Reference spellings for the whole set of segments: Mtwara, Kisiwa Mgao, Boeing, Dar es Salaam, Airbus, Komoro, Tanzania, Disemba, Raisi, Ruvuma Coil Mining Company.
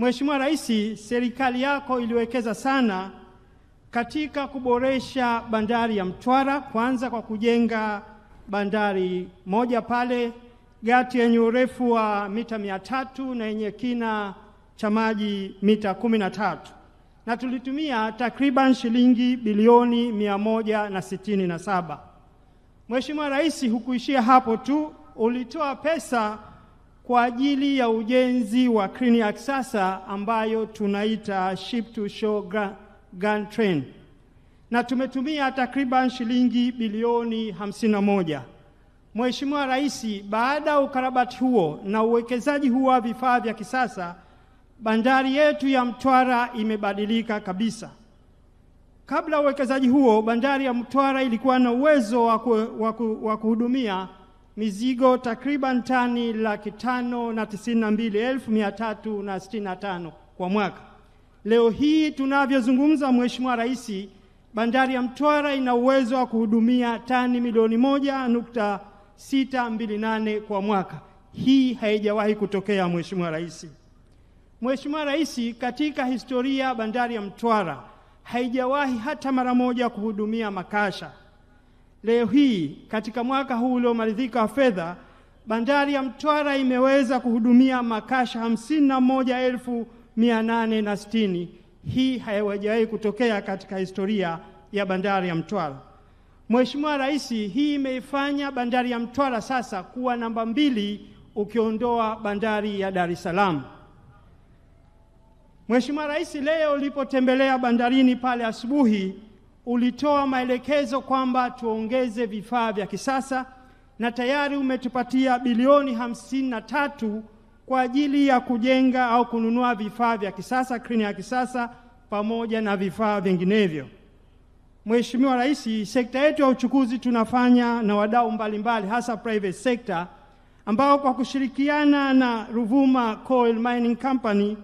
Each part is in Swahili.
Mheshimiwa Raisi, serikali yako iliwekeza sana katika kuboresha bandari ya Mtwara, kwanza kwa kujenga bandari moja pale Gati yenye urefu wa mita 300 na yenye kina cha maji mita 13, na tulitumia takriban shilingi bilioni 167. Mheshimiwa Raisi, hukuishia hapo tu, ulitoa pesa kwa ajili ya ujenzi wa kreni ya kisasa ambayo tunaita ship to shore gun train, na tumetumia takriban shilingi bilioni 51. Mheshimiwa Raisi, baada ya ukarabati huo na uwekezaji huo wa vifaa vya kisasa, bandari yetu ya Mtwara imebadilika kabisa. Kabla ya uwekezaji huo, bandari ya Mtwara ilikuwa na uwezo wa kuhudumia mizigo takriban tani 592,365 kwa mwaka. Leo hii tunavyozungumza, Mheshimiwa Raisi, bandari ya Mtwara ina uwezo wa kuhudumia tani milioni 1.628 kwa mwaka. Hii haijawahi kutokea, Mheshimiwa Raisi. Mheshimiwa Raisi, katika historia bandari ya Mtwara haijawahi hata mara moja kuhudumia makasha. Leo hii katika mwaka huu uliomalizika wa fedha, bandari ya Mtwara imeweza kuhudumia makasha 51,860. Hii haijawahi kutokea katika historia ya bandari ya Mtwara. Mheshimiwa Raisi, hii imeifanya bandari ya Mtwara sasa kuwa namba 2 ukiondoa bandari ya Dar es Salaam. Mheshimiwa Raisi, leo ulipotembelea bandarini pale asubuhi, ulitoa maelekezo kwamba tuongeze vifaa vya kisasa, na tayari umetupatia bilioni 53 kwa ajili ya kujenga au kununua vifaa vya kisasa, kreni ya kisasa pamoja na vifaa vinginevyo. Mheshimiwa Raisi, sekta yetu ya uchukuzi tunafanya na wadau mbalimbali, hasa private sector, ambao kwa kushirikiana na Ruvuma Coil Mining Company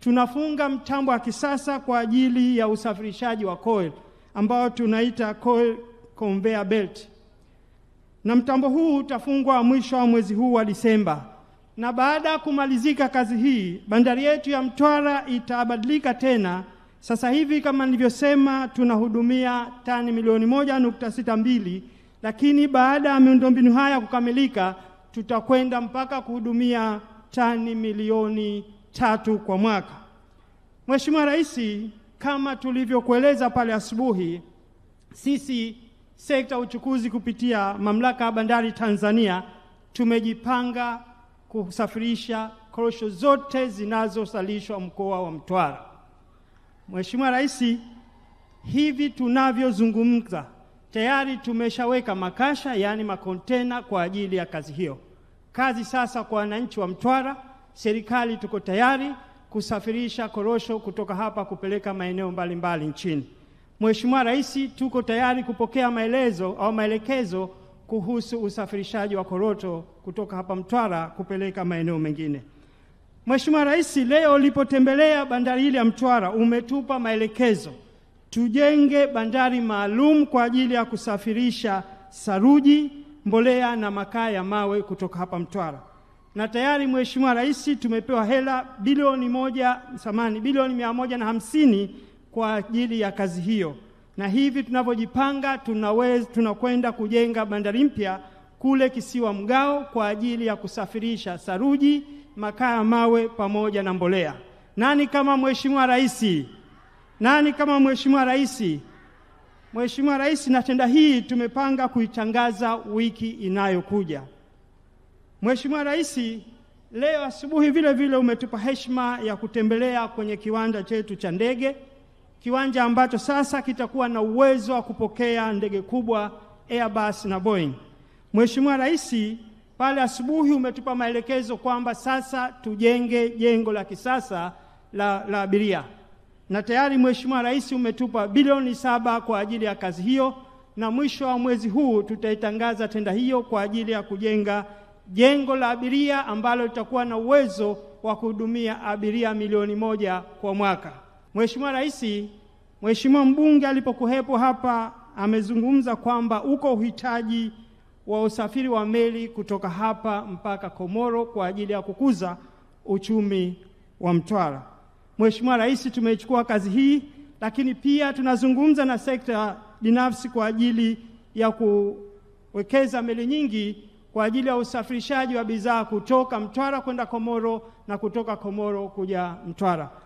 tunafunga mtambo wa kisasa kwa ajili ya usafirishaji wa coil ambao tunaita coil conveyor belt, na mtambo huu utafungwa mwisho wa mwezi huu wa Disemba. Na baada ya kumalizika kazi hii, bandari yetu ya Mtwara itabadilika tena. Sasa hivi kama nilivyosema, tunahudumia tani milioni 1.62, lakini baada ya miundombinu haya kukamilika, tutakwenda mpaka kuhudumia tani milioni 3 kwa mwaka. Mheshimiwa Raisi, kama tulivyokueleza pale asubuhi, sisi sekta uchukuzi kupitia Mamlaka ya Bandari Tanzania tumejipanga kusafirisha korosho zote zinazosalishwa mkoa wa Mtwara. Mheshimiwa Raisi, hivi tunavyozungumza tayari tumeshaweka makasha, yani makontena kwa ajili ya kazi hiyo. Kazi sasa kwa wananchi wa Mtwara, serikali tuko tayari kusafirisha korosho kutoka hapa kupeleka maeneo mbalimbali nchini. Mheshimiwa Raisi, tuko tayari kupokea maelezo au maelekezo kuhusu usafirishaji wa korosho kutoka hapa Mtwara kupeleka maeneo mengine. Mheshimiwa Raisi, leo ulipotembelea bandari ile ya Mtwara umetupa maelekezo tujenge bandari maalum kwa ajili ya kusafirisha saruji, mbolea na makaa ya mawe kutoka hapa Mtwara. Na tayari Mheshimiwa Raisi, tumepewa hela bilioni 150 kwa ajili ya kazi hiyo. Na hivi tunavyojipanga tunakwenda kujenga bandari mpya kule Kisiwa Mgao kwa ajili ya kusafirisha saruji, makaa ya mawe pamoja na mbolea. Nani kama Mheshimiwa Raisi? Nani kama Mheshimiwa Raisi? Mheshimiwa Raisi, na tenda hii tumepanga kuitangaza wiki inayokuja. Mheshimiwa Raisi, leo asubuhi vile vile umetupa heshima ya kutembelea kwenye kiwanja chetu cha ndege, kiwanja ambacho sasa kitakuwa na uwezo wa kupokea ndege kubwa Airbus na Boeing. Mheshimiwa Raisi, pale asubuhi umetupa maelekezo kwamba sasa tujenge jengo la kisasa la abiria. Na tayari Mheshimiwa Raisi umetupa bilioni 7 kwa ajili ya kazi hiyo, na mwisho wa mwezi huu tutaitangaza tenda hiyo kwa ajili ya kujenga jengo la abiria ambalo litakuwa na uwezo wa kuhudumia abiria milioni 1 kwa mwaka. Mheshimiwa Raisi, Mheshimiwa Mbunge alipokuwepo hapa amezungumza kwamba uko uhitaji wa usafiri wa meli kutoka hapa mpaka Komoro kwa ajili ya kukuza uchumi wa Mtwara. Mheshimiwa Rais tumeichukua kazi hii, lakini pia tunazungumza na sekta binafsi kwa ajili ya kuwekeza meli nyingi kwa ajili ya usafirishaji wa bidhaa kutoka Mtwara kwenda Komoro na kutoka Komoro kuja Mtwara.